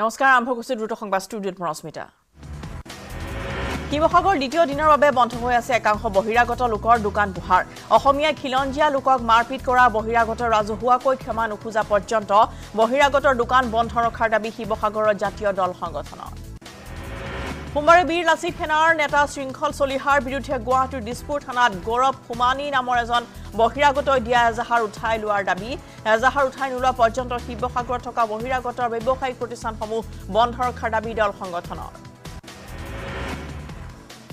নমস্কাৰ আৰম্ভ কৰিছো দ্ৰুত সংবাদ ষ্টুডিঅ'ত মৰস্মিতা কিবহগৰ দ্বিতীয় দিনৰ বাবে বন্ধ হৈ আছে একাংশ বহিৰাগত লোকৰ দোকান পোহাৰ অসমীয়া খিলঞ্জিয়া লোকক মাৰপিট কৰা বহিৰাগত ৰাজহুৱাকৈ ক্ষমা নুখুজা পৰ্যন্ত বহিৰাগতৰ দোকান বন্ধ ৰখাৰ দাবী কিবহগৰৰ জাতীয় দল সংগঠনৰ সোমবাৰে বীৰ লাচিত সেনাৰ নেতা শৃংখল চলিহাৰ বিৰুদ্ধে গুৱাহাটীৰ দিছপুৰ থানাত গৌৰৱ ফুমানী নামৰ এজন বহিৰাগতই দিয়া এজাহাৰ উঠাই লোৱাৰ দাবী এজাহাৰ উঠাই নোলোৱা পৰ্যন্ত কিবহগৰত থকা বহিৰাগতৰ ব্যৱসায়িক প্ৰতিষ্ঠানসমূহ বন্ধ ৰখাৰ দাবী দল সংগঠনৰ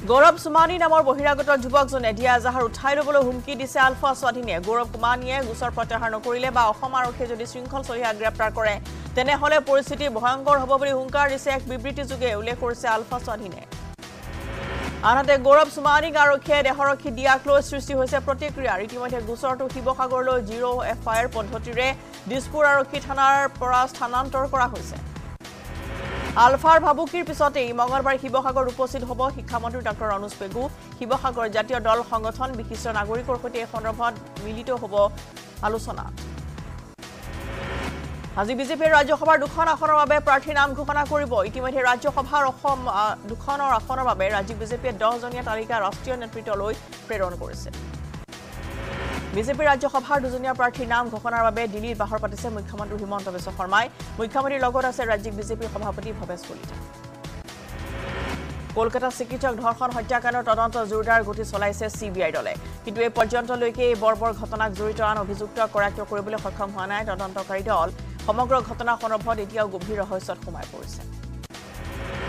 গৌৰৱ ফুমানী নামৰ বহিৰাগত যুৱকজনে দিয়া এজাহাৰ উঠাই লবলৈ হুমকি দিছে আলফা স্বাধীনে গৌৰৱ ফুমানীয়ে গোচৰ প্ৰত্যাহাৰ নকৰিলে বা অসম আৰক্ষী যদি শৃংখল চলিহাক গ্ৰেপ্তাৰ কৰে তেনেহলে পৰিস্থিতি ভয়ংকৰ হ'ব বুলি হুংকাৰ দিছে এক বিবৃতি যোগে উল্লেখ কৰিছে আলফা স্বাধীনে আনহাতে গৌৰৱ ফুমানীক আৰক্ষীয়ে দেহৰক্ষী দিয়াক লৈ সৃষ্টি হৈছে প্ৰতিক্ৰিয়া ইতিমধ্যে গোচৰটো কিবহগৰলৈ জিৰ' এফআইআৰ পদ্ধতিৰে দিছপুৰ আৰক্ষী থানাৰ পৰা স্থানান্তৰ কৰা হৈছে Alfar Babuki Pisote, Mongarbar Kibohagor Uposit Hobo, Hikamotu Dr. Anus Pegu, Kibohagor Jatio Dol Hongoton, Bikison Aguri Korkote, Honorabot, Milito Hobo, Alusona. As a busy Rajohova Dukana Honorabe, Pratinam Kukana Kuribo, Itimate Rajohova Hom Dukana or Honorabe, Rajibizipe, Dozonia Tarika, Rostion and Pritoloi, Predon Corset. BJP ৰাজ্য সভাৰ দুজনীয়া প্ৰাৰ্থীৰ নাম ঘোষণাৰ বাবে দিল্লীৰ বাহৰ পাতিছে মুখ্যমন্ত্ৰী হিমন্ত বিশ্ব শৰ্মাই মুখ্যমন্ত্ৰীৰ লগত আছে ৰাজ্যিক বিজেপি সভাপতি ভবেশ কলিতা কলকাতা চিকিৎসক ধৰ্ষণ হত্যাকাণ্ডৰ তদন্ত জোৰদাৰ গতি চলাইছে সিবিআই দলে কিন্তু এই পৰ্যন্তলৈকে এই বৰ্বৰ ঘটনাক জড়িত আন অভিযুক্ত কৰায়ত্ব কৰিবলৈ সক্ষম হোৱা নাই তদন্তকাৰী দল সমগ্ৰ ঘটনা সন্দৰ্ভত এতিয়াও গভীৰ ৰহস্যত সোমাই পৰিছে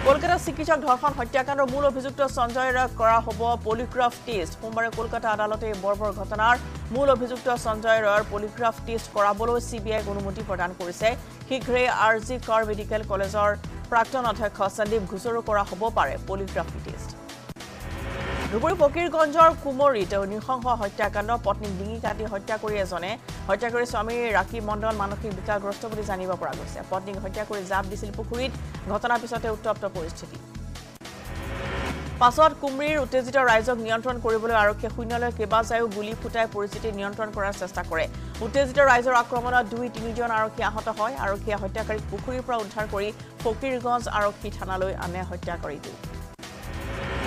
কলকাতা চিকিৎসক ধৰ্ষণ হত্যাকাণ্ডৰ মূল অভিযুক্ত সঞ্জয় ৰাক কৰা হ'ব পলিগ্ৰাফ টেষ্ট সোমবাৰে কলকাতা আদালতে বৰ্বৰ ঘটনাৰ মূল অভিযুক্ত সঞ্জয় ৰাৰ পলিগ্ৰাফ টেষ্ট কৰাবলৈ সিবিআই অনুমতি প্ৰদান কৰিছে হিগ্ৰে আৰজি কৰ মেডিকেল কলেজৰ প্ৰাক্তন অধ্যক্ষ সন্দীপ ঘোষৰো কৰা হ'ব পাৰে পলিগ্ৰাফ টেষ্ট দুপুৰ ফকিৰগঞ্জৰ কুমৰীত নিৰ্ঘংহ হত্যাকাণ্ড পত্নী ডিঙি কাটি হত্যা কৰি এজনে হত্যা কৰি স্বামী ৰাকি মণ্ডল মানসিক বিকাৰগ্ৰস্ত বুলি জানিব পৰা গৈছে পত্নীক হত্যা কৰি জাপ দিছিল পুখুৰীত ঘটনাৰ পিছতে উত্তপ্ত পৰিস্থিতি পাছত কুমৰীৰ উত্তেজিত ৰাইজক নিয়ন্ত্ৰণ কৰিবলৈ আৰক্ষীয়ে শূন্যলৈ কেবাজায়ো গুলি ফুটাই পৰিস্থিতি নিয়ন্ত্ৰণ কৰাৰ চেষ্টা কৰে উত্তেজিত ৰাইজৰ আক্ৰমণত 2-3 জন আৰক্ষী আহত হয় আৰক্ষীয়ে হত্যাকাৰীক পুখুৰীৰ পৰা উদ্ধাৰ কৰি ফকিৰগঞ্জ আৰক্ষী থানালৈ আনে হত্যাকাৰীটো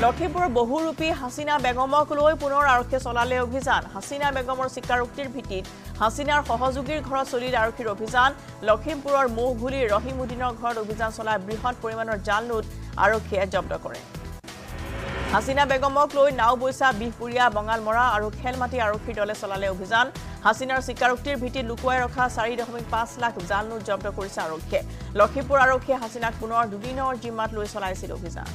লক্ষীপুৰৰ বহুৰূপী হাসিনা বেগমক লৈ পুনৰ আৰক্ষী চলালে অভিযান হাসিনা বেগমৰ স্বীকাৰোক্তিৰ ভিত্তিত হাসিনাৰ সহযোগীৰ ঘৰত চলিল আৰক্ষীৰ অভিযান লক্ষীপুৰৰ মৌঘুলি ৰহিমউদ্দিনৰ ঘৰত অভিযান চলাই বৃহৎ পৰিমাণৰ জাল নোট আৰক্ষীয়ে জব্দ কৰে হাসিনা বেগমক লৈ নাওবৈছা বিহপুৰীয়া বঙালমৰা আৰু খেলমাটি আৰক্ষীৰ দলে চলালে অভিযান হাসিনাৰ স্বীকাৰোক্তিৰ ভিত্তিত লুকুৱাই ৰখা 4.5 লাখ জাল নোট জব্দ কৰিছে আৰক্ষীয়ে লক্ষীপুৰ আৰক্ষীয়ে হাসিনাক পুনৰ দুদিনৰ জিম্মাত লৈ চলাইছিল অভিযান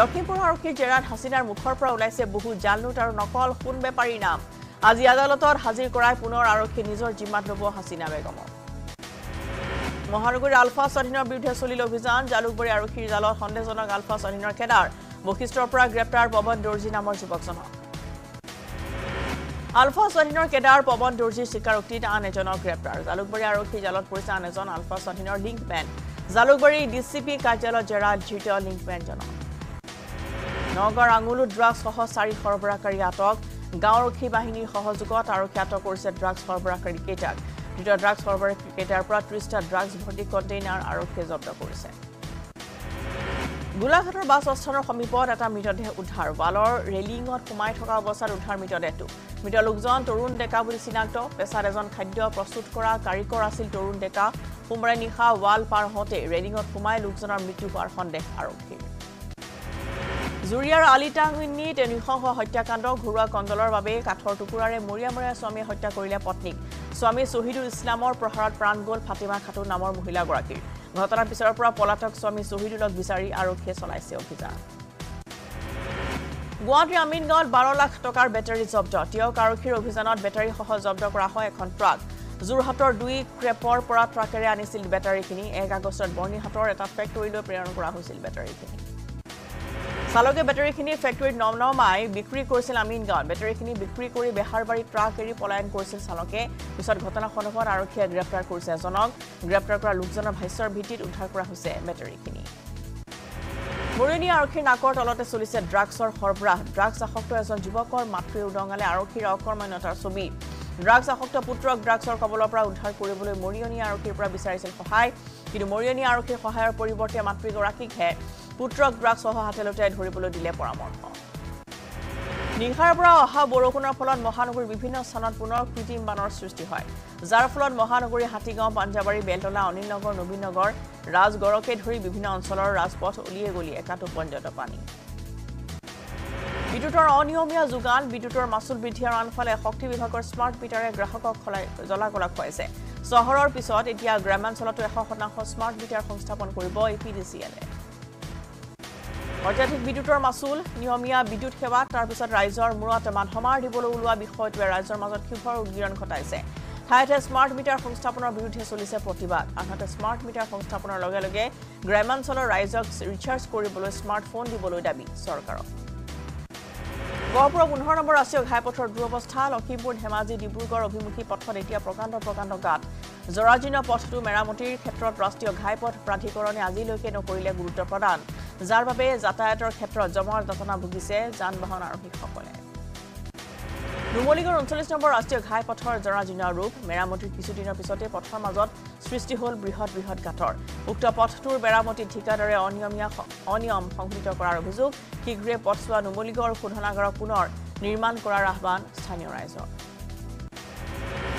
লক্ষীপুৰ আৰক্ষীৰ জেৰাত হাসিনাৰ মুখৰ পৰা ওলাইছে বহু জাল নোট আৰু নকল সোণ বেপাৰীৰ নাম আজি আদালতৰ হাজিৰ কৰাই পুনৰ আৰক্ষী নিজৰ জিম্মাত ল'ব হাসিনা বেগম মহানগৰীৰ আলফা স্বাধীনৰ বিৰুদ্ধে চলিল অভিযান জালুকবাৰী আৰক্ষীৰ জালত সন্দেহজনক আলফা স্বাধীনৰ কেদাৰ বশিষ্ঠৰ পৰা গ্ৰেপ্তাৰ পৱন দৰ্জী নামৰ যুৱকজন আলফা স্বাধীনৰ কেদাৰ পৱন দৰ্জীৰ স্বীকাৰোক্তিত আন এজনক গ্ৰেপ্তাৰ জালুকবাৰী আৰক্ষীৰ জালত পৰিছে আন এজন আলফা স্বাধীনৰ লিংকমেন জালুকবাৰী ডিচিপি কাৰ্যালয়ৰ জেৰাত ধৃত লিংকমেনজন নগৰ আঙুলত ড্ৰাগছ সহ 4 সৰবৰাহকাৰী আটক গাঁওৰক্ষী বাহিনীৰ সহযোগত আৰক্ষী আটক কৰিছে ড্ৰাগছ সৰবৰাহকাৰী কেইটাক দ্বিতীয় ড্ৰাগছ সৰবৰাহকাৰী কেইটাৰ পৰা 30টা ড্ৰাগছ ভৰ্তি কণ্টেইনাৰ আৰক্ষীয়ে জব্দ কৰিছে গোলাঘাটৰ বাছ স্থানৰ সমীপত এটা মৃতদেহ উদ্ধাৰ বালৰ ৰেলিংত সোমাই থকা অৱস্থাত উদ্ধাৰ মৃতদেহটো মৃত লোকজন তৰুণ ডেকা বুলি চিনাক্ত পেছাৰ এজন খাদ্য প্ৰস্তুত কৰা কাৰিকৰ আছিল তৰুণ ডেকা সোমবাৰে নিশা ৱাল পাৰ হওঁতে ৰেলিংত সোমাই লোকজনৰ মৃত্যু হোৱাৰ সন্দেহ আৰক্ষীৰ জুৰিয়াৰ আলিটাংনিত নিৰ্ঘংহ হত্যাকাণ্ড ঘৰুৱা কন্দলৰ বাবে কাঠৰ টুকুৰাৰে মৰিয়ামৰিয়া স্বামীয়ে হত্যা কৰিলে পত্নীক স্বামী ছহিদুল ইছলামৰ প্ৰহাৰত প্ৰাণ গ'ল ফাতিমা খাতুন নামৰ মহিলাগৰাকীৰ ঘটনাৰ পিছৰ পৰা পলাতক স্বামী ছহিদুলক বিচাৰি আৰক্ষীয়ে চলাইছে অভিযান গুৱাহাটীৰ আমিনগাঁৱত 12 লাখ টকাৰ বেটাৰী জব্দ তিয়ক আৰক্ষীৰ অভিযানত বেটাৰীসহ জব্দ কৰা হয় এখন ট্ৰাক যোৰহাটৰ 2 ক্ৰেপৰ পৰা ট্ৰাকেৰে আনিছিল বেটাৰীখিনি 1 আগষ্টত বৰ্ণিহাটৰ এটা ফেক্টৰীলৈ প্ৰেৰণ কৰা হৈছিল বেটাৰীখিনি চালকে বেটাৰীখিনি ফেক্টৰীত নমনমাই বিক্ৰী কৰিছিল আমিনগাঁৱত বেটাৰীখিনি বিক্ৰী কৰি বেহাৰবাৰী ট্ৰাক এৰি পলায়ন কৰিছিল চালকে পিছত ঘটনা সন্দৰ্ভত আৰক্ষীয়ে গ্ৰেপ্তাৰ কৰিছে জনক গ্ৰেপ্তাৰ কৰা লোকজনৰ ভাষ্যৰ ভিত্তিত উদ্ধাৰ কৰা হৈছে বেটাৰীখিনি মৰিয়নি আৰক্ষীৰ নাকৰ তলতে চলিছে ড্ৰাগছৰ সৰবৰাহ ড্ৰাগছ আসক্ত এজন যুৱকৰ মাতৃয়ে উদঙালে আৰক্ষীৰ অকৰ্মণ্যতাৰ ছবি Drugs ahokta putrok drugsor kabolor pra udhar koribole Morioni arokir pra bisarisil khohai kintu Morioni arokir khohayor poriborte matri gorakik he putrok drugs hoh hatelotei dhoribole dile poramorsho Nihar pra ha borokunor pholot mohanogori bibhinno sthanot punor kritim banor srushti hoy jar pholot mohanogori hatigao panjabari beltola onilnogor nobinogor rajgoroke dhori bibhinno oncholor rajpoth uliye golie ekato ponjoto pani বিদ্যুতৰ অনিয়মীয়া যোগান বিদ্যুতৰ মাসুল বৃদ্ধিৰ আনফলে শক্তি বিভাগৰ smart মিটাৰে গ্ৰাহকক জলাকলা খুৱাইছে চহৰৰ পিছত এতিয়া গ্ৰামাঞ্চলতো 100% স্মাৰ্ট মিটাৰ সংস্থাপন কৰিব ইপিডিচিএলে অৰ্থাৎ বিদ্যুতৰ মাসুল নিয়মীয়া বিদ্যুৎ সেৱা তাৰ পিছত ৰাইজৰ মুৰত মানহমাৰ দিবলৈ উলোৱা বিষয়টোৱে ৰাইজৰ মাজত ক্ষোভৰ উদ্গীৰণ ঘটাইছে ঠাইতে স্মাৰ্ট মিটাৰ সংস্থাপনৰ বিৰুদ্ধে চলিছে প্ৰতিবাদ আনহাতে স্মাৰ্ট মিটাৰ সংস্থাপনৰ লগে লগে গ্ৰামাঞ্চলৰ ৰাইজক ৰিচাৰ্জ কৰিবলৈ স্মাৰ্টফোন দিবলৈ দাবী চৰকাৰৰ Gopro 15 number Asio Hypothor Drobostal, Okibur Hemazi, Diburgar, Obimuki, Pothoretia, Prokando Gat, Zoragino Postu, Meramuti, Ketro, Rastio, Hypot, Pratikorone, Aziloke, Nokoria, Guruta Padan, Zarbabe, Zatator, Ketro, Zamar, Datana Bugise, Zan Bahana, Hikopole. Numoligo Unsolis number Asio Hypothor, Zoragina Roop, Meramuti, Pisudino Pisote, Pothamazot, Swisti Hole, Brihot, Gator, Ukta Potur, Beramuti, Tikadare, Onium, Concrete Karabuzu. Kigre Potswa Numoligor Kunhanagar Punor, Nirman Kora Rahban, Stanio Rizor.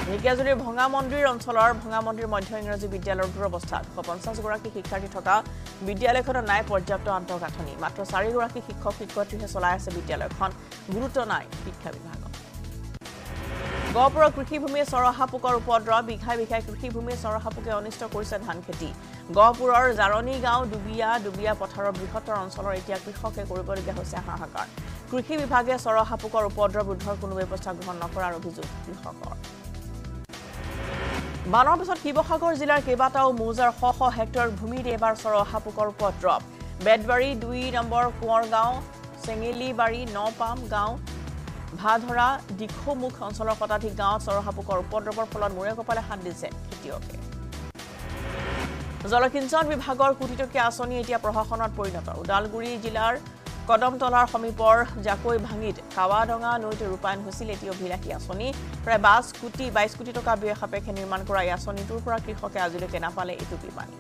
Nikazuri Hongamondri on Solar, Hongamondri Montenegro Vidal or Robostat, Hoponsas Goraki Hikari Toka, Vidalekon Nai or Japto Antokatoni, Matrosari Goraki Hikoki Kotri Solas Vidalekon, Gurutonai, Hikavimago. Gopro Krikibumi Sora Hapukor Podra, Big Havika Krikibumi Sora Hapuke Onisto Kursan Hanketi. Gopuror, Zaroni Gao, Dubia, Potaro, Brihotor, and Soloretia, Krikoke, Kuriborga Hosa Hakar. Kriki Vipagas or Hapukor, Podra, would talk on Webostagron, Nokora, Bizu, Krihokor. Banobs of Kibohakor, Zilla, Kebata, Muzer, Hoho, Hector, Bumi, Debar, Soro, Hapukor, Podrop. Bedbury, Dui, Number, Kuargao, Sengili, Bari, Nopam, Gao, Badhora, Dikomuk, and Solo Potati Gauts or Hapukor, Podrop, Polon, Murekopala, Handis, Kitioke. জলকিঞ্চন বিভাগৰ কুটিটকীয়া আঁচনি এতিয়া প্ৰশাসনত পৰিণত উদালগুৰি জিলাৰ কদমতলাৰ সমীপৰ জাকৈ ভাঙিত কাৱাডঙা নৈতে ৰূপায়ণ হৈছিল এটি অভিলাষী আঁচনি প্ৰায় 22 কোটি টকা ব্যয় সাপেক্ষে নিৰ্মাণ কৰা এই আঁচনিটোৰ পৰা কৃষকে আজিলৈকে নাপালে এটু বিমানী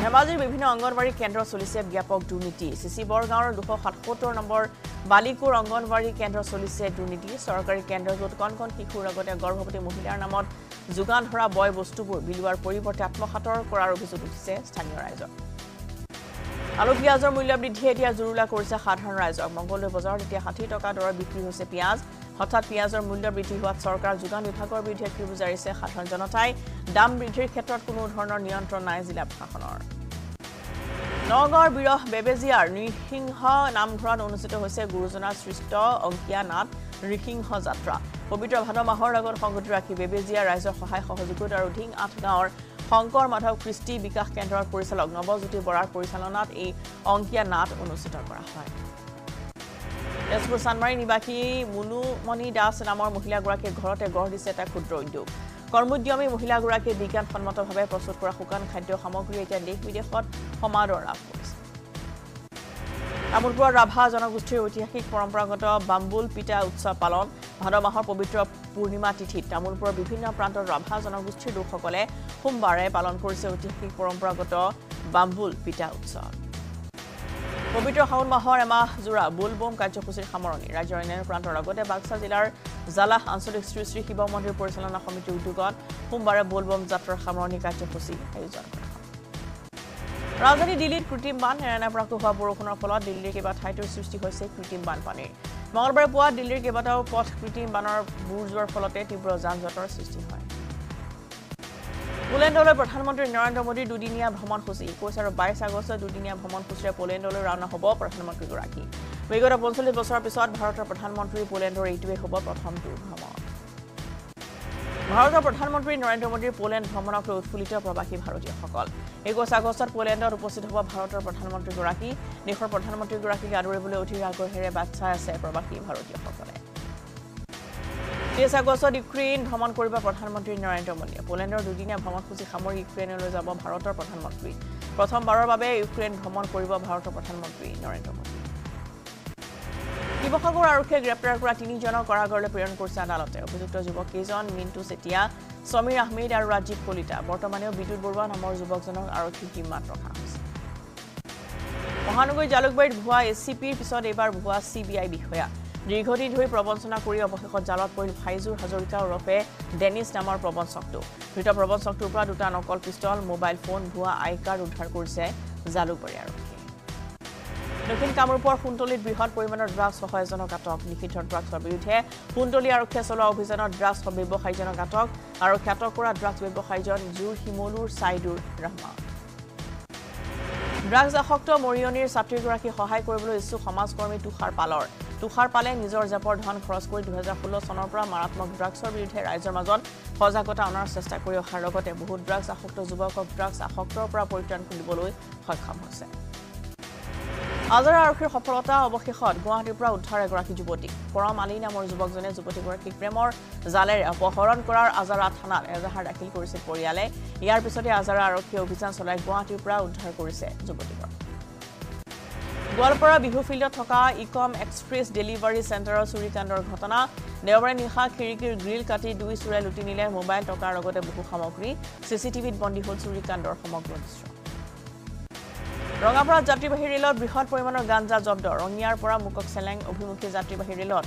ধেমাজিৰ বিভিন্ন অংগনবাড়ী কেন্দ্ৰ চলিছে ব্যাপক দুৰ্নীতি চিচিবৰ গাঁৱৰ 277 নম্বৰ বালিকুৰ অংগনবাড়ী কেন্দ্ৰ চলিছে দুৰ্নীতি চৰকাৰী কেন্দ্ৰজত কনকন শিশুৰ আগতে গৰ্ভৱতী মহিলাৰ নামত Zugan Hora boy বস্তুবোৰ বিলুৱাৰ পৰিৱৰ্তে আত্মহাতৰ কৰাৰ অভিযোগ উঠিছে স্থানীয় ৰাইজৰ। আলু পিয়াজৰ মূল্য বৃদ্ধি এতিয়া জৰুলা কৰিছে সাধাৰণ ৰাইজক। মংগলদৈ বজাৰত এতিয়া 60 টকা দৰত বিক্ৰী হৈছে পিয়াজ। হঠাৎ পিয়াজৰ মূল্য বৃদ্ধি হোৱাত চৰকাৰ যোগান বিভাগৰ বিৰুদ্ধে ক্ষোভ জাৰিছে সাধাৰণ জনতাই। দাম বৃদ্ধিৰ ক্ষেত্ৰত কোনো ধৰণৰ নিয়ন্ত্ৰণ নাই জিলা প্ৰশাসনৰ। নগৰ বিৰহ বেবেজিয়াৰ নৃসিংহ নামঘৰত অনুষ্ঠিত হৈছে গুৰুজনাৰ সৃষ্ট অংকীয়া নাট নৃসিংহ যাত্ৰা। পবিত্ৰ ভাদ মাহৰ লগত সংগতি ৰাখি বেবেজিয়া ৰাইজৰ সহায় সহযোগত আৰু ঢিং আঠ গাঁৱৰ শংকৰ মাধৱ কৃষ্টি বিকাশ কেন্দ্ৰৰ পৰিচালক নৱজ্যোতি বৰাৰ পৰিচালনাত এই অংকীয়া নাট অনুষ্ঠিত কৰা হয়। তেজপুৰ চানমাৰী নিবাসী মুনুমণি দাস নামৰ মহিলা গৰাকীৰ ঘৰতে গঢ় দিছে এটা ক্ষুদ্ৰ উদ্যোগ। কৰ্মোদ্যমী মহিলা গৰাকীয়ে বিজ্ঞানসন্মতভাৱে প্ৰস্তুত কৰা শুকান খাদ্য সামগ্ৰী এতিয়া দেশ বিদেশত সমাদৰ লাভ কৰিছে। আমুলপুৰ ৰাভা জনগোষ্ঠীৰ ঐতিহাসিক পৰম্পৰাগত বাম্বুল পিঠা উৎসৱ পালন ভাদ মাহৰ পবিত্ৰ পূৰ্ণিমা তিথিত আমুলপুৰৰ বিভিন্ন প্ৰান্তৰ ৰাভা জনগোষ্ঠীৰ লোকসকলে সোমবাৰে পালন কৰিছে ঐতিহাসিক পৰম্পৰাগত বাম্বুল পিঠা উৎসৱ। পবিত্ৰ শাওণ মাহৰ এমাহ জোৰা বুলবম কাৰ্যসূচীৰ সামৰণি ৰাজ্যৰ অন্যান্য প্ৰান্তৰ লগতে বাক্সা জিলাৰ জালাহ আঞ্চলিক শ্ৰী শ্ৰী শিৱ মন্দিৰ পৰিচালনা সমিতিৰ উদ্যোগত সোমবাৰে বুলবম যাত্ৰাৰ সামৰণি কাৰ্যসূচী আয়োজন কৰা হয়। ৰাজধানী দিল্লীত কৃত্ৰিম বান এৰানাপ্ৰাকুভা বৰষুণৰ ফলত দিল্লীৰ কেবা ঠাইতৰ সৃষ্টি হৈছে কৃত্ৰিম বানপানীৰ। মঙলবাৰে পুৱা দিল্লীৰ কেবাটাও পথ কৃত্ৰিম বানৰ বুৰ যোৱাৰ ফলতে তীব্ৰ যান-জঁটৰ সৃষ্টি হয়। পোলেণ্ডলৈ প্ৰধানমন্ত্ৰী নৰেন্দ্ৰ মোদী দুদিনীয়া ভ্ৰমণসূচী 21 আৰু 22 আগষ্টত দুদিনীয়া ভ্ৰমণসূচীৰে পোলেণ্ডলৈ ৰাওনা হ'ব প্ৰধানমন্ত্ৰীগৰাকী। বিগত 45 বছৰৰ পিছত ভাৰতৰ প্ৰধানমন্ত্ৰী পোলেণ্ডৰ এইটোৱে হ'ব প্ৰথমটো ভ্ৰমণ। ভাৰতৰ প্ৰধানমন্ত্ৰী নৰেন্দ্ৰ মোদীৰ পোলেণ্ড ভ্ৰমণক লৈ উৎফুল্লিত প্ৰবাসী ভাৰতীয়সকল 21 আগষ্টত পোলেণ্ডত উপস্থিত হ'ব ভাৰতৰ প্ৰধানমন্ত্ৰীগৰাকী দেশৰ প্ৰধানমন্ত্ৰীগৰাকীক আদৰিবলৈ অধীৰ আগ্ৰহেৰে বাট চাই আছে প্ৰবাসী ভাৰতীয়সকলে 23 আগষ্টত ইউক্ৰেইন ভ্ৰমণ কৰিব প্ৰধানমন্ত্ৰী নৰেন্দ্ৰ মোদী পোলেণ্ডৰ দুদিনীয়া ভ্ৰমণসূচী সামৰি ইউক্ৰেইনলৈ যাব ভাৰতৰ প্ৰধানমন্ত্ৰী প্ৰথমবাৰৰ বাবে ইউক্ৰেইন ভ্ৰমণ কৰিব ভাৰতৰ প্ৰধানমন্ত্ৰী নৰেন্দ্ৰ মোদী Dibokhagor Aruke গ্ৰেপ্তাৰ কৰা তিনিজনক কাৰাগাৰলৈ প্ৰেৰণ কৰিছে আদালতে অভিযুক্ত যুৱকজন মিন্টু চেতিয়া সমীৰ আহমেদ আৰু ৰাজীৱ কলিতা বৰ্তমানেও বিদ্যুৎ বৰুৱা নামৰ যুৱকজনক আৰক্ষী জিম্মাত ৰখা হৈছে মহানগৰ জালুকবাৰীত ভুৱা এসিপিৰ পিছত এবাৰ ভুৱা সিবিআই বিষয়া দীৰ্ঘদিন ধৰি প্ৰবঞ্চনা কৰি অৱশেষত জালত পৰিল ভাইজুৰ হাজৰিকা ওৰফে ডেনিছ নামৰ প্ৰবঞ্চকটো ধৃত প্ৰবঞ্চকটোৰ পৰা দুটা নকল পিস্তল মোবাইল ফোন ভুৱা আই কাৰ্ড উদ্ধাৰ কৰিছে জালুকবাৰী আৰক্ষী Looking Kamrupur Funtolit Bihar Puriman of Drugs for Horizon Katok, Nikitron Drugs for Bute, Funtoli Arkesola Officer of Drugs for Bebo Haijan Katok, Arokatokura Drugs Bebo Haijan, Jur Himulur Saidur Rahma. Drugs a Hokto Morionir Saptiguraki Hohai Korbu is to Hamas Kormi to Harpalor. To Harpalen is or Zapor Hon Cross Court to Hazapulo Sonopra, Maratmok Drugs for Bute, Izermazon, Hozakota Honor Sestakurio Harogot, Buhu Drugs a Hokto Zubok of Drugs a Hokto Praportan Kulibolu, Hokamose. Other Arkhir Hoprota, Bokihot, Guanti Proud, Taragaki Juboti, Koram Alina Morzubogzone, Zubotiburki Premor, Zaler, Bohoron Korar, Azarat Hanal, as a Hadaki Kurse Poriale, Yarpisodi Azara Okio Bizanso like Guanti Proud, Harkurse, Zubotibur. Gualpora Bihufilda Toka, Ecom Express Delivery Center, Suritandor Hotana, Neoran Niha Kirikir Grill Kati, Dui Sura Lutinile, Mobile Tokarago de Buhamokri, CCTV Bondi Hot Suritandor Homogris. Rongapura Jatri Bahirelot, Bihar Purimanor Ganja Jobdor, Rongiar Pura Mukok Seleng, Obhimuki Jatri Bahirelot.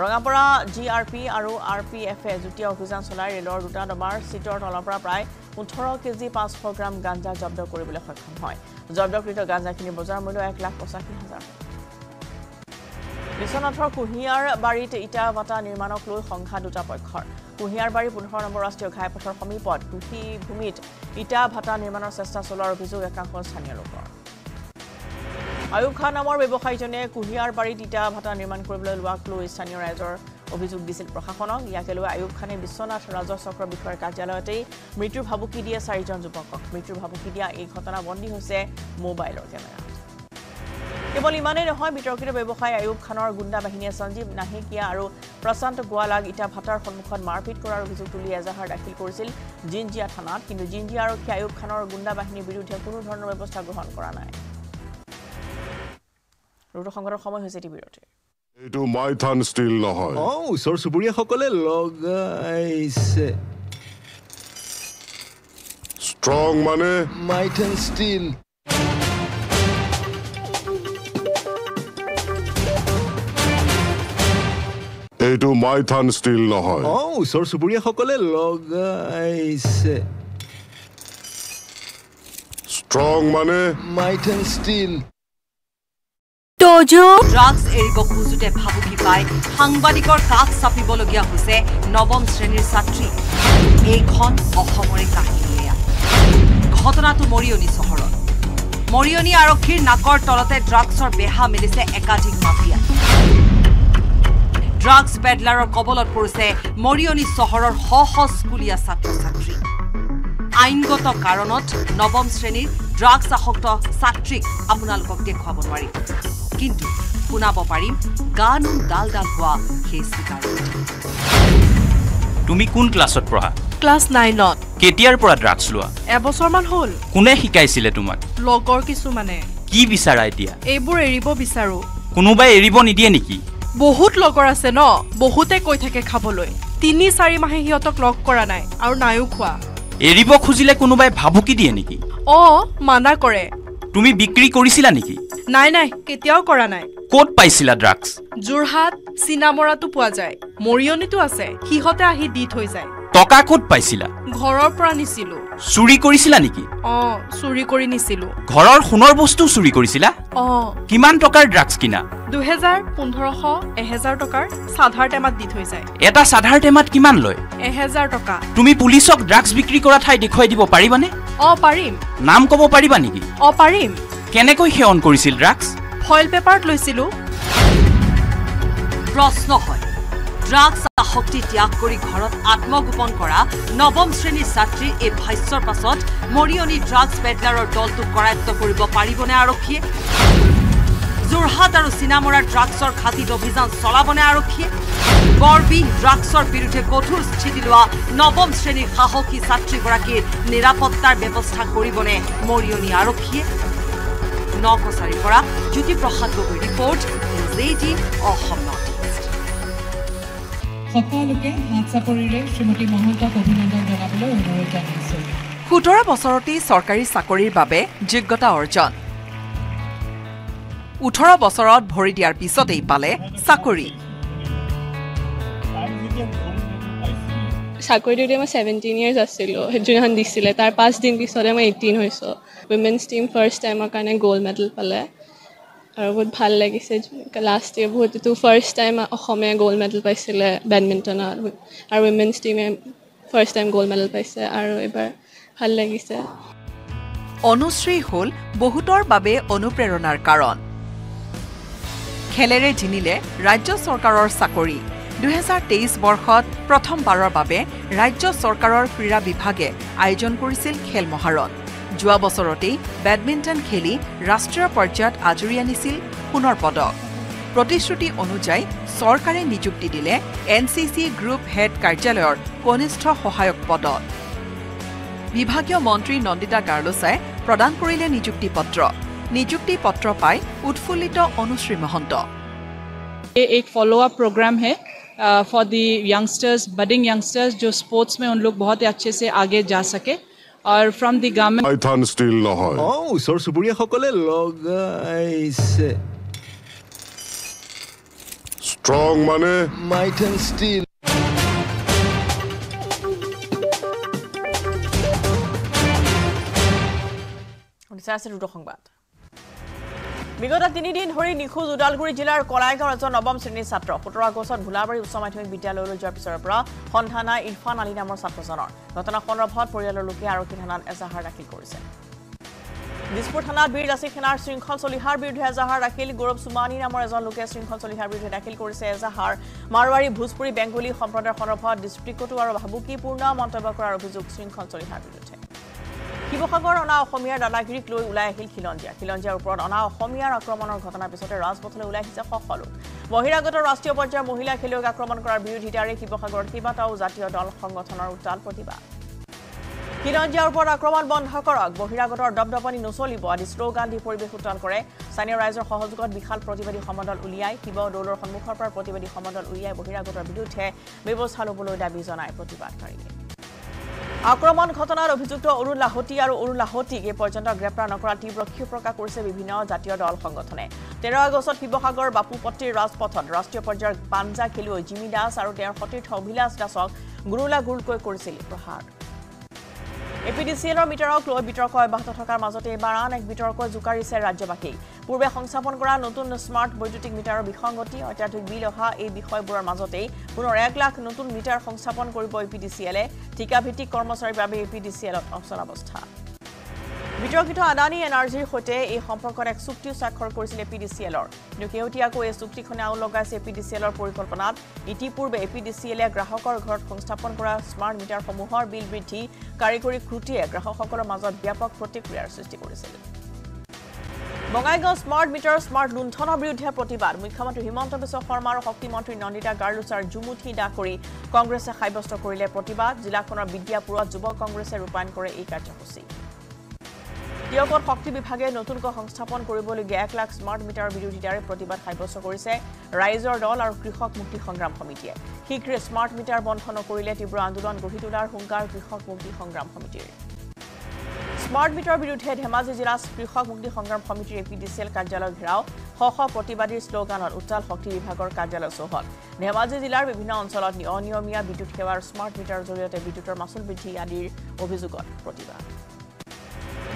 Rongapura GRP, Aru RPFA, Zutia Offisan Solar, Lord Ruta Domar, Sitor Tolapra Prai, Uthoro Kezi Pass Program Ganja Jobdor Koribole Hokom Hoy. Jobdor Krito Ganja Kini Bojar Mulyo 1,85,000 Biswanathor Kuhiar Barit Ita Vata Nirmanok Loi Songha Duta Pokhor. Kuhiar Bari 15 number ৰাষ্ট্ৰীয় ঘাইপথৰ সমীপত কুহি ভূমিত ইটা ভাটা নিৰ্মাণৰ চেষ্টা চলোৱাৰ অভিযোগ একাংশ স্থানীয় লোকৰ আয়ুব খান নামৰ ব্যৱসায়ীজনে কুহিয়াৰ বাৰীত ইটা ভাটা নিৰ্মাণ কৰিবলৈ লোৱাক লৈ স্থানীয় ৰাইজৰ অভিযোগ দিছিল প্ৰশাসনক ইয়াকে লৈ আয়ুব খানে বিশ্বনাথ ৰাজচক্ৰ বিষয়ৰ কাৰ্যালয়তে মৃত্যু ভাবুকি দিয়ে চাৰিজন যুৱকক মৃত্যু ভাবুকি দিয়া এই ঘটনা বন্দী হৈছে মোবাইলৰ কেমেৰা কেৱল ইমানেই নহয় বিতৰ্কিত ব্যৱসায়ী আয়ুব খানৰ গুণ্ডা বাহিনীয়ে সঞ্জীৱ নাহিকিয়া আৰু প্ৰশান্ত গোৱালাক ইটা ভাটাৰ সন্মুখত মাৰপিট কৰাৰ অভিযোগ তুলি এজাহাৰ দাখিল কৰিছিল জিনজিয়া থানাত কিন্তু জিনজিয়া আৰক্ষী আয়ুব খানৰ গুণ্ডা বাহিনীৰ বিৰুদ্ধে কোনো ধৰণৰ ব্যৱস্থা গ্ৰহণ কৰা নাই ৰুট সংগঠনৰ সময় হৈছে টিবিৰতে এটো মাইথান ষ্টিল নহয় অ ওচৰ চুবুৰীয়া সকলে লগাইছে ষ্ট্ৰং মানে মাইথান ষ্টিল এইটো মাইথান ষ্টিল নহয় অ ওচৰ চুবুৰীয়া সকলে লগাইছে ষ্ট্ৰং মানে মাইথান ষ্টিল তোজো ড্ৰাগছ এৰিব খুজুতে ভাবুকি পাই সাংবাদিকৰ কাষ চাপিবলগীয়া হৈছে নৱম শ্ৰেণীৰ ছাত্ৰী এইখন অসমৰে কাহিনী ঘটনাটো মৰিয়নি চহৰত মৰিয়নি আৰক্ষীৰ নাকৰ তলতে ড্ৰাগছৰ বেহা মিলিছে একাধিক mafia Drugs peddler or kobolot porse, Morioni sohoror ho schoolia satro satri. Aingoto karonot, nobom shreni, drugs ahokto satrik, amunal kokte khwaborwari. Kintu, punabo parim, ganun dal dal hua, kesi karon. Tumi kun classot proha? Class 9 not. Ketiar pora drugs lua? Ebosorman hol. Kune hikaisile tumak? Logor kisumane. Ki bisara etia? Ebor eribo bisaru. Kunubai eribo nidie niki? বহুত লগৰ আছে ন বহুতে কৈ থাকে খাবলৈ 3 4 মাহে হিয়তক লক কৰা নাই আৰু নাইও খোৱা এৰিব খুজিলে কোনোবাই ভাবুকি দিয়ে নেকি অ মানা কৰে তুমি বিক্ৰী কৰিছিলা নেকি নাই নাই কেতিয়াও কৰা নাই কোট পাইছিলা ড্ৰাগছ জুৰহাট সিনামৰাটো পোৱা যায় মৰিয়নিটো আছে হিহতে আহি দি থৈ যায় টকা কোট পাইছিলা ঘৰৰ পৰা নিছিলো চুৰি কৰিছিলা নেকি অ চুৰি কৰি নিছিলো ঘৰৰ সোণৰ বস্তু চুৰি কৰিছিলা অ কিমান টকাৰ ড্ৰাগছ কিনা 2015 1000 টকাৰ সাধাৰ টেমাত দি থৈ যায় এটা সাধাৰ টেমাত কিমান লয় 1000 টকা তুমি পুলিচক ড্ৰাগছ বিক্ৰী কৰা ঠাই দেখুৱাই দিব পাৰিবানে অ পাৰিম নাম ক'ব পাৰিবা নেকি অ পাৰিম কেনেকৈ হেয়ন কৰিছিল ড্ৰাগছ ফয়েল পেপাৰত লৈছিলো প্ৰশ্ন হয় ড্ৰাগছ শক্তি ত্যাগ কৰি ঘৰত আত্মগোপন কৰা নৱম শ্ৰেণীৰ ছাত্ৰী এই ভাষ্যৰ পাছত মৰিয়নি ড্ৰাগছ পেডলাৰৰ দলটো কৰায়ত্ব কৰিব পাৰিবনে আৰক্ষী Jorhat aru Sinamora drugs or khati dovijan solabone arokhi Gorbi drugs or birute kothur chidilwa nobom shreni khahoki satri goraki nirapottar byabostha koribone Morioni arokhi Nokosari Pora, Jyoti Prasad Gogoi report, LAD Ahom North East. Sokaluke, Hatsaporire, Shrimati Mahantok Abhinandan Janabole, Onurodh Janaise. Khutora Bosoroti, Sorkari Sakorir Babe, Jogyota Orjon. 18 বছৰত ভৰি দিয়াৰ পিছতেই পালে চাকৰি চাকৰিটোতে মই 17 years আছিল হেজুনহান দিছিলে তাৰ 5 দিন পিছতে মই 18 হৈছো উইমেনস টিম ফাৰ্স্ট টাইমৰ কাৰণে গোল্ড মেডেল পালে আৰু বহুত ভাল লাগিছে লাস্ট ইয়াৰ বহুতো ফাৰ্স্ট টাইম অসমে গোল্ড মেডেল পাইছিলে ব্যাডমিন্টনত আৰু উইমেনস টিমে ফাৰ্স্ট টাইম গোল্ড মেডেল পাইছে আৰু এবাৰ ভাল লাগিছে অনুশ্ৰী হল বহুতৰ বাবে অনুপ্ৰেৰণাৰ কাৰণ খেলেৰে জিনিলে ৰাজ্য চৰকাৰৰ চাকৰি 2023 বৰ্ষত প্ৰথমবাৰৰ বাবে ৰাজ্য চৰকাৰৰ ক্ৰীড়া বিভাগে আয়োজন কৰিছিল খেল মহাৰণ যোৱা বছৰতেই ব্যাডমিন্টন খেলি ৰাষ্ট্ৰীয় পৰ্যায়ত আজৰি আনিছিল পুনৰ পদক প্ৰতিশ্ৰুতি অনুযায়ী চৰকাৰে নিযুক্তি দিলে এনসিসি গ্ৰুপ হেড কাৰ্যালয়ৰ কনিষ্ঠ সহায়ক পদত বিভাগীয় মন্ত্ৰী নন্দিতা গাৰ্লোছাই প্ৰদান কৰিলে নিযুক্তি পত্ৰ नियुक्ति पत्र पाए उत्फुल्लित अनुश्री महंत ये एक फॉलो अप प्रोग्राम है for the youngsters budding youngsters जो स्पोर्ट्स में उन लोग बहुत ही अच्छे से आगे जा सके और फ्रॉम द गवर्नमेंट आइथन स्टील न हो ओ सर सुपुरिया हकले लगाइसे स्ट्रांग माने माइथन स्टील उन सासे रुदो खंगबाद বিগত 3 দিন ধৰি নিখোজ উদালগুৰি জিলাৰ কলাইগাঁও এজন নৱম শ্ৰেণীৰ ছাত্ৰ 17 আগষ্টত ভোলাবাৰী উচ্চ মাধ্যমিক বিদ্যালয়লৈ যোৱাৰ পিছৰ পৰা সন্ধানা ইৰফান আলী নামৰ ছাত্ৰজনৰ ঘটনা সন্দৰ্ভত পৰিয়ালৰ লোকে আৰক্ষী থানাত এজাহাৰ দাখিল কৰিছে। দিছপুৰ থানাত বীৰ লাচিত সেনাৰ শৃংখল চলিহাৰ বিৰুদ্ধে এজাহাৰ দাখিল গৌৰৱ সুমানী নামৰ এজন লোকে শৃংখল চলিহাৰ বিৰুদ্ধে দাখিল কৰিছে এজাহাৰ মাৰৱাৰী ভোজপুৰী বেংগলী সম্প্ৰদায়ৰ সন্দৰ্ভত ডিষ্ট্ৰিক্টটো আৰু ভাবুকিপূৰ্ণ মন্তব্য কৰাৰ অভিযোগ শৃংখল চলিহাৰ বিৰুদ্ধে শিৱসাগৰ অনা অসমীয়াৰ দাদাগিৰিক লৈ ওলাই আহিল খিলঞ্জীয়া খিলঞ্জীয়াৰ ওপৰত অনা অসমীয়াৰ আক্ৰমণৰ ঘটনাৰ পিছতে ৰাজপথলৈ ওলাই আহিছে সকলো বহিৰাগত ৰাষ্ট্ৰীয় পৰ্যায়ৰ মহিলা খেলুৱৈক আক্ৰমণ কৰাৰ বিৰোধিতাৰে শিৱসাগৰত কেইবাটাও জাতীয় দল সংগঠনৰ উত্তাল প্ৰতিবাদ খিলঞ্জীয়াৰ ওপৰত আক্ৰমণ বন্ধ কৰক বহিৰাগতৰ দবদবনি নচলিব আদি শ্লোগান দি পৰিৱেশ উত্তাল কৰে স্থানীয় ৰাইজৰ সহযোগত বিশাল প্ৰতিবাদী সমদল উলিয়াই শিৱদৌলৰ সন্মুখৰ পৰা প্ৰতিবাদী সমদল উলিয়াই বহিৰাগতৰ বিৰুদ্ধে ব্যৱস্থা ল'বলৈ দাবী জনায় প্ৰতিবাদকাৰীয়ে আক্রমণ ঘটনার অভিযুক্ত অরুণ লাহোটি আর অরুণ লাহোটিক এই পর্যন্ত গ্রেপ্তার নকরার তীব্র ক্ষোভ প্রকাশ করেছে বিভিন্ন জাতীয় দল সংগঠনে 13 আগষ্টত শিবসাগর বাপুপট্টির রাজপথত রাষ্ট্রীয় পর্যায়ের পাঞ্জা খেলুৱৈ জিমি দাস আৰ সতীৰ্থ অভিলাষ দাসক গুৰুলা গুৰুলকৈ কৰিছিল প্ৰহাৰ এপিডিসিএলৰ মিটাৰক লৈ বিতৰ্ক অব্যাহত থকাৰ মাজতে এবাৰ আন এক বিতৰ্ক জোকাৰিছে ৰাজ্যবাসী পূৰ্বে সংস্থাপন কৰা নতুন স্মাৰ্ট বৈদ্যুতিক মিটাৰৰ বিসংগতি অত্যাধিক বিল অহা এই বিষয়বোৰৰ মাজতে পুনৰ 1 লাখ নতুন মিটাৰ সংস্থাপন কৰিব এপিডিসিএলে ঠিকাভিত্তিক কৰ্মচাৰীৰ বাবে এপিডিসিএলত অচলাৱস্থা বিতৰ্কিত আদানী এনাৰ্জিৰ সৈতে এই সম্পৰ্কত এক চুক্তি স্বাক্ষৰ কৰিছিল এপিডিসিএলৰ কিন্তু কেউটিয়াকৈ এই চুক্তিখনে আউ লগাইছে এপিডিসিএলৰ পৰিকল্পনাত ইতিপূৰ্বে এপিডিসিএলে গ্ৰাহকৰ ঘৰত সংস্থাপন কৰা স্মাৰ্ট মিটাৰসমূহৰ বিল বৃদ্ধি কাৰিকৰী ক্ৰুটিয়ে গ্ৰাহকসকলৰ মাজত ব্যাপক প্ৰতিক্ৰিয়াৰ সৃষ্টি কৰিছিল বঙাইগাঁও স্মাৰ্ট মিটাৰ স্মাৰ্ট লুণ্ঠনৰ বিৰুদ্ধে প্ৰতিবাদ মুখ্যমন্ত্ৰী হিমন্ত বিশ্ব শৰ্মা আৰু শক্তি মন্ত্ৰী নন্দিতা গাৰ্লোছাৰ জুমুঠি দাকৰি কংগ্ৰেছে সাব্যস্ত কৰিলে প্ৰতিবাদ জিলাখনৰ বিদ্যাপুৰত যুৱ কংগ্ৰেছে ৰূপায়ণ কৰে এই কাৰ্যসূচী টিয়কত শক্তি বিভাগে নতুনকৈ সংস্থাপন কৰিবলগীয়া 1 লাখ স্মাৰ্ট মিটাৰৰ বিৰোধিতাৰে প্ৰতিবাদ সাব্যস্ত কৰিছে ৰাইজৰ দল আৰু কৃষক মুক্তি সংগ্ৰাম সমিতিয়ে শীঘ্ৰে স্মাৰ্ট মিটাৰ বন্ধ নকৰিলে তীব্ৰ আন্দোলন গঢ়ি তোলাৰ হুংকাৰ কৃষক মুক্তি সংগ্ৰাম সমিতিৰ স্মাৰ্ট মিটাৰৰ বিৰুদ্ধে ধেমাজি জিলা কৃষক মুক্তি সংগ্ৰাম সমিতিৰ এপিডিসিএল কাৰ্যালয় ঘেৰাও শ প্ৰতিবাদীৰ শ্লোগানত উত্তাল শক্তি বিভাগৰ কাৰ্যালয় চৌহদ ধেমাজি জিলাৰ বিভিন্ন অঞ্চলত অনিয়মীয়া বিদ্যুৎ সেৱাৰ স্মাৰ্ট মিটাৰৰ জৰিয়তে বিদ্যুতৰ মাচুল বৃদ্ধি আদিৰ অভিযোগত প্ৰতিবাদ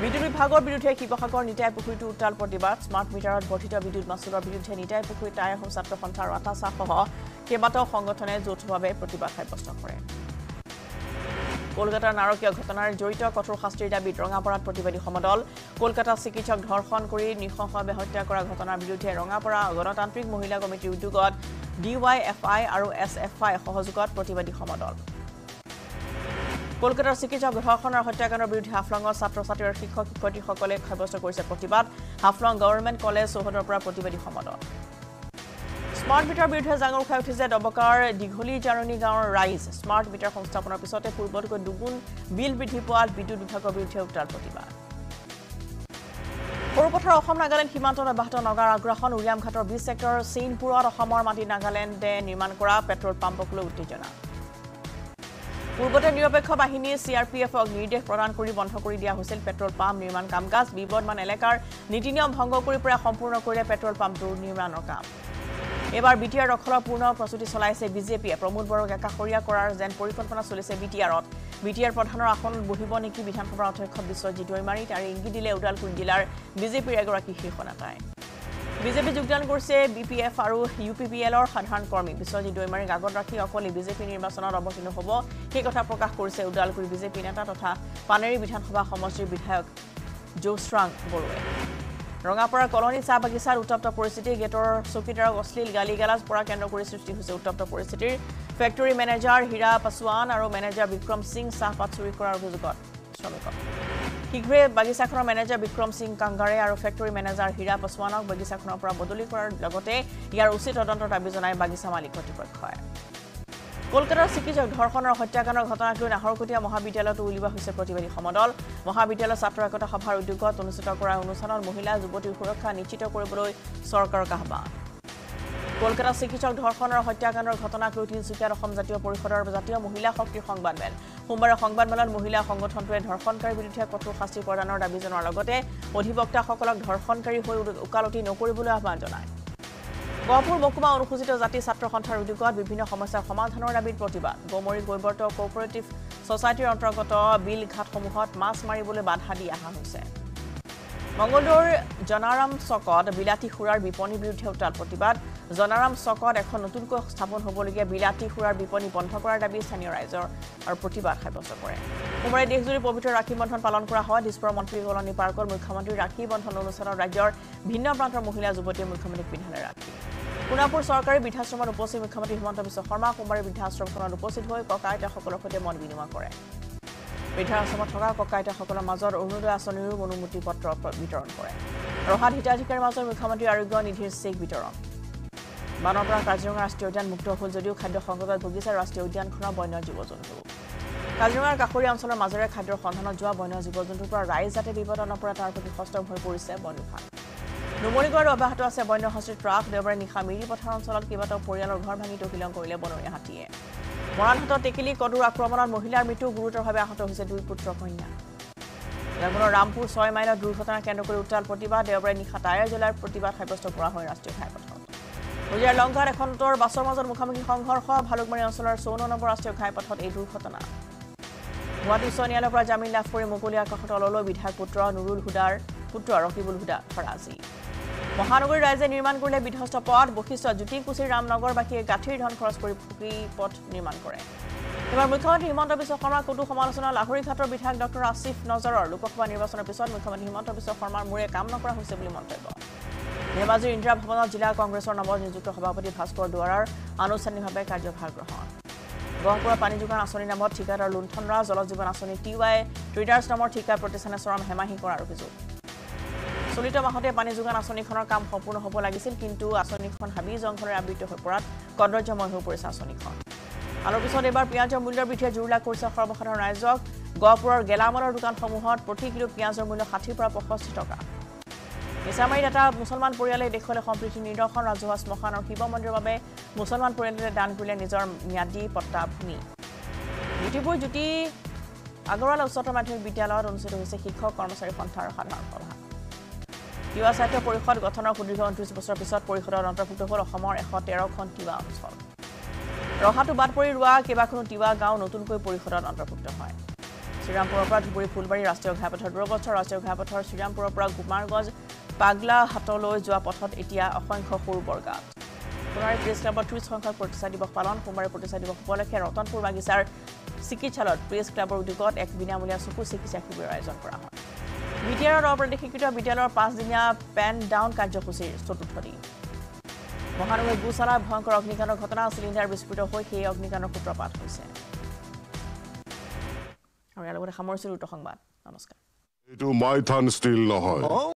বিদ্যুৎ বিভাগৰ বিৰুদ্ধে শিৱসাগৰ নিতাই পুখুৰীটো উত্তাল প্ৰতিবাদ স্মাৰ্ট মিটাৰত বৰ্ধিত বিদ্যুৎ মাচুলৰ বিৰুদ্ধে নিতাই পুখুৰী টাই আহোম ছাত্ৰ সন্থা আৰু আটাচাসহ কেইবাটাও সংগঠনে যৌথভাৱে প্ৰতিবাদ সাব্যস্ত কৰে কলকাতাৰ নাৰকীয় ঘটনাৰ জড়িত কঠোৰ শাস্তিৰ দাবীত ৰঙাপাৰাত প্ৰতিবাদী সমদল কলকাতা চিকিৎসক ধৰ্ষণ কৰি নিঃশংসভাৱে হত্যা কৰা ঘটনাৰ বিৰুদ্ধে ৰঙাপাৰা গণতান্ত্ৰিক মহিলা কমিটিৰ উদ্যোগত DYFI আৰু SFI সহযোগত প্ৰতিবাদী সমদল কলকাতাৰ চিকিৎসক ধৰ্ষণৰ হত্যাকাণ্ডৰ বিৰুদ্ধে হাফলঙৰ ছাত্ৰ-ছাত্ৰী আৰু শিক্ষক শিক্ষয়িত্ৰীসকলে সাব্যস্ত কৰিছে প্ৰতিবাদ হাফলং গভৰ্ণমেণ্ট কলেজ চৌহদৰ পৰা প্ৰতিবাদী সমদল স্মাৰ্ট মিটাৰৰ বিৰুদ্ধে জাঙৰ খাই উঠিছে দবকাৰ দীঘলী জাৰণী গাঁৱৰ ৰাইজ স্মাৰ্ট মিটাৰ সংস্থাপনৰ পিছতে পূৰ্বতকৈ দুগুণ বিল বৃদ্ধি পোৱাত বিদ্যুৎ বিভাগৰ বিৰুদ্ধে উত্তাল প্ৰতিবাদ Urupatra Assam Nagaland Himantor Abahata Nagar Agrahon Uriam Khator B sector Sinpura Assamor Mati Nagaland Nirman Kora petrol pumpok Loi Uttejona. Urupatra Nirapekkha Bahini CRPF Nirdesh Pradhan Kori Bondho Kori Dia Hoisil petrol pump Nirman Kamkaj Bibodman Elekar Niti Niyom Bhongo Kori Pura Sampurna Korile petrol pump Dur Nirmanor Kaam. এবাৰ BTR ৰখলৰ পূৰ্ণ প্ৰস্তুতি চলাইছে বিজেপিয়ে প্ৰমোদ বৰক একাখৰিয়া কৰাৰ যেন পৰিকল্পনা চলিছে বিটিআৰত বিটিআৰ প্ৰধানৰ আসন বহিব নেকি বিধানসভাৰ অধ্যক্ষ বিশ্বজিৎ দৈমাৰী তাৰ ইংগিত দিলে উদালকুণ্ড জিলাৰ বিজেপিৰ এগৰাকী শীৰ্ষ নেতাই বিজেপি যোগদান কৰিছে বিপিএফ আৰু ইউপিপিএলৰ সাধাৰণ কৰ্মী বিশ্বজিৎ দৈমাৰীক আগত ৰাখি অকলে বিজেপি নিৰ্বাচনত অৱতীৰ্ণ হ'ব সেই কথা প্ৰকাশ কৰিছে উদালকুণ্ড বিজেপি নেতা তথা পানেৰি বিধানসভা সমষ্টিৰ বিধায়ক জোস্ৰাং Barua Rangapura colony Sabagisa Utapta Porcity, Gator, Sukita, Oslil, Galigalas, Pura Kandor City, who's Utapta Porcity, Factory Manager, Hira Paswan, Aro Manager Bikram Singh, Sapaturikura, who's got Shamika. Higre, Bagisakra Manager Bikram Singh, Kangare, Aro Factory Manager, Hira Paswana, Bagisakra, Bodulikura, Lagote, Yarusit, Odonto, Abizona, Bagisamali, Kotipa. Kolkata Sikh Jagharkhand Hotyakanor Ghatanakloi Naharkotia Mohabidyalayot uliba hoise protibadi samodol Mohabidyalayot Chhatra Ekota Sabhar udyogot onusthitor kora onusthanor mohila jubotir surakha nichito koriboloi sorkaror ahwan Kolkata Sikh Jagharkhand Hotyakanor Ghatanakloi Tinsukia Assam Jatiyo Porishodor Jatiyo Mohila Shakti Songbaadmel Sombare Songbaadmelat mohila songgothontoe dhorshonkari biruddhe kothor shasti prodaanor dabi janoar logote odhibokta sokolok dhorshonkari hoi ukaloti nokoriboloi ahwan janai Gopur Mokuma অনুসূচিত জাতি ছাত্র সন্থাৰ উদ্যোগত বিভিন্ন সমস্যা সমাধানৰ দাবীত প্ৰতিবাদ গমৰি গৈবৰ্ত কোঅপাৰেটিভ সোসাইটিৰ অন্তৰ্গত বিল ঘাটসমূহত মাছ মাৰিবলৈ বাধা দি আহা হৈছে মংগলদৰ জনাৰাম চকত বিলাতি খুৰাৰ বিপণী বিৰুদ্ধে উত্তাল প্ৰতিবাদ জনাৰাম চকত এখন নতুনকৈ স্থাপন হ'বলগীয়া বিলাতি খুৰাৰ বিপণী বন্ধ কৰাৰ দাবী স্থানীয় ৰাইজৰ আৰু প্ৰতিবাদ সাব্যস্ত কৰে উমৰে দেশজুৰি পবিত্ৰ ৰাখী বন্ধন পালন কৰা হয় দিছপুৰ মন্ত্ৰী কলনী পাৰ্কৰ মুখ্যমন্ত্ৰী ৰাখী বন্ধন অনুষ্ঠানত ৰাজ্যৰ ভিন্ন প্ৰান্তৰ মহিলা যুৱতীয়ে মুখ্যমন্ত্ৰীক পিন্ধালে rakhi Punapur Sarkari Bidhashramat Uposit Mukhyamantri Himanta Biswa Sarma Kumari Bidhashramkhonat Uposit hoi Kakaita sokolor hoite mon binimay kore. Bidhashramat thoka Kakaita sokolor major Arunodaya Asonir Anumuti Patra bitoron kore. Rohat hitadhikari major Mukhyamantri Arogya Nidhir Chek bitoron. Manapra Kaziranga Rashtriyo Udyan mukto hol jodiyo khadya songkotত ভুগিছে ৰাষ্ট্ৰীয় উদ্যানখনৰ বন্য জীৱ-জন্তু। কাজিৰঙাৰ কাষৰী অঞ্চলৰ মাজৰে খাদ্যৰ সন্ধানত যোৱা বন্য জীৱ-জন্তুৰ পৰা ৰাইজ যাতে বিপদত নপৰা তাৰ প্ৰতি সচেতন হৈ পৰিছে বন বিভাগ। Numorigar Abahato as a bono hosted track, they were in Hamiri, but Hansola Kibato, Poria or Gormani to Hilanko, Lebono Hatie. Moranhato Tekili, Kodura, Kroman, Mohila, Mitu, Guru, Habahato, who do put Trokonia. Labono Rampur, Soy Miner, Drukota, Kandokurutal, Potiba, they were in Hataya, July, Potiba, Hypostopraho, as to Hypoton. We are longer a contour, Basomas or Mukami Hong Kor Hob, Halumarian Solar, Sono, or as to Hypoton, a Drukotana. What is Sonia Brajamila for Mokulia Kahotolo with Haputra, Nurul Hudar, Putra, Rokibul Huda, Farazi. মহানগৰ ৰাইজে নিৰ্মাণ কৰিলে বিধ্বস্ত পথ বখিষ্ঠ জ্যোতিকুছি ৰামনগৰ বাকি গাঁঠিৰ ধন খৰচ কৰি পুখুৰী পথ নিৰ্মাণ কৰে। এবাৰ মুখ্যমন্ত্ৰী হিমন্ত বিশ্ব শৰ্মাৰ কটু সমালোচনা লাহৰি ঘাটৰ বিধায়ক ডক্টৰ আসিফ নজৰৰ লোকসভা নিৰ্বাচনৰ পিছত মুখ্যমন্ত্ৰী হিমন্ত বিশ্ব শৰ্মাৰ মূৰে কাম নকৰা হৈছে বুলি মন্তব্য। ধেমাজিৰ ইন্দিৰা ভৱনত জিলা কংগ্ৰেছৰ নৱনিযুক্ত সভাপতি ভাস্কৰ দুৱাৰাৰ আনুষ্ঠানিকভাৱে কাৰ্যভাৰ গ্ৰহণ। গহপুৰৰ পানী যোগান আঁচনিৰ নামত ঠিকাদাৰ লুণ্ঠনৰা জলজীৱন আঁচনি টিৱাই ট্ৰেডাৰ্ছ নামৰ ঠিকা প্ৰতিষ্ঠানে চৰম হেমাহি কৰাৰ অভিযোগ। চলিত মাহতে পানী যোগান আঁচনিখনৰ কাম সম্পূৰ্ণ হ'ব লাগিছিল কিন্তু আঁচনিখন হাবি জংঘলৰ আবৃত হৈ পৰাত কদৰ্যময় হৈ পৰিছে আঁচনিখন। আনৰ পিছত এবাৰ পিয়াজৰ মূল্যৰ বৃদ্ধিয়ে জুৰুলা কৰিছে সৰ্বসাধাৰণ ৰাইজক গহপুৰৰ গেলামালৰ দোকানসমূহত প্ৰতি কিলো পিয়াজৰ মূল্য ৬০ পৰা ৬৫ টকা। মিছামাৰীত এটা মুছলমান পৰিয়ালে দেখুৱালে সম্প্ৰীতি নিদৰ্শন ৰাজহুৱা শ্মশান আৰু শিৱ মন্দিৰৰ বাবে মুছলমান পৰিয়ালটোৱে দান কৰিলে নিজৰ ম্যাদী পট্টা ভূমি। জ্যোতিপুৰ জ্যোতি আগৰৱালা উচ্চতৰ মাধ্যমিক বিদ্যালয়ত অনুষ্ঠিত হৈছে শিক্ষক কৰ্মচাৰী সন্থাৰ সাধাৰণ সভা। তিৱা সাহিত্য পৰিষদ গঠনৰ সুদীৰ্ঘ ২৯ বছৰ পিছত পৰিষদৰ অন্তৰ্ভুক্ত হ'ল অসমৰ ১১৩খন তিৱা অঞ্চল। ৰহাটো বাদ পৰি ৰোৱা কেইবাখনো তিৱা গাঁও নতুনকৈ পৰিষদত অন্তৰ্ভুক্ত হয়। শ্ৰীৰামপুৰৰ পৰা ধুবুৰী ফুলবাৰী ৰাষ্ট্ৰীয় ঘাইপথৰ দুৰৱস্থা ৰাষ্ট্ৰীয় ঘাইপথৰ শ্ৰীৰামপুৰৰ পৰা কুমাৰগঞ্জ পাগলা হাটলৈ যোৱা পথত এতিয়া অসংখ্য সৰু বৰগাঁত। সোণাৰী প্ৰেছ ক্লাবত ৩০ সংখ্যক প্ৰতিষ্ঠা দিৱস পালন সোমবাৰে প্ৰতিষ্ঠা দিৱস উপলক্ষে ৰতনপুৰ বাগিচাৰ চিকিৎসালয়ত প্ৰেছ ক্লাবৰ উদ্যোগত এক বিনামূলীয়া চকু চিকিৎসা শিবিৰৰ আয়োজন কৰা হয়। বিটিআৰৰ অপ্ৰদেশিকৃত বিদ্যালয়ৰ ৫-দিনীয়া পেন ডাউন কাৰ্যসূচীৰ চতুৰ্থ দিন। মহানগৰ গুচালা ভয়ংকৰ অগ্নিকাণ্ডৰ ঘটনা চিলিণ্ডাৰ বিস্ফোৰিত হৈ সেই অগ্নিকাণ্ডৰ সূত্ৰপাত হৈছে। আৰু ইয়াৰ লগতে সামৰিছিলোঁ উত্তৰ সংবাদ। নমস্কাৰ। এইটো মাইথান ষ্টীল নহয়।